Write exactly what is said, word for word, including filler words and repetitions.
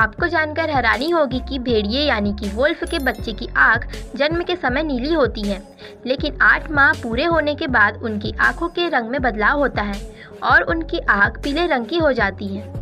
आपको जानकर हैरानी होगी कि भेड़िए यानी कि वुल्फ के बच्चे की आँख जन्म के समय नीली होती है, लेकिन आठ माह पूरे होने के बाद उनकी आँखों के रंग में बदलाव होता है और उनकी आँख पीले रंग की हो जाती है।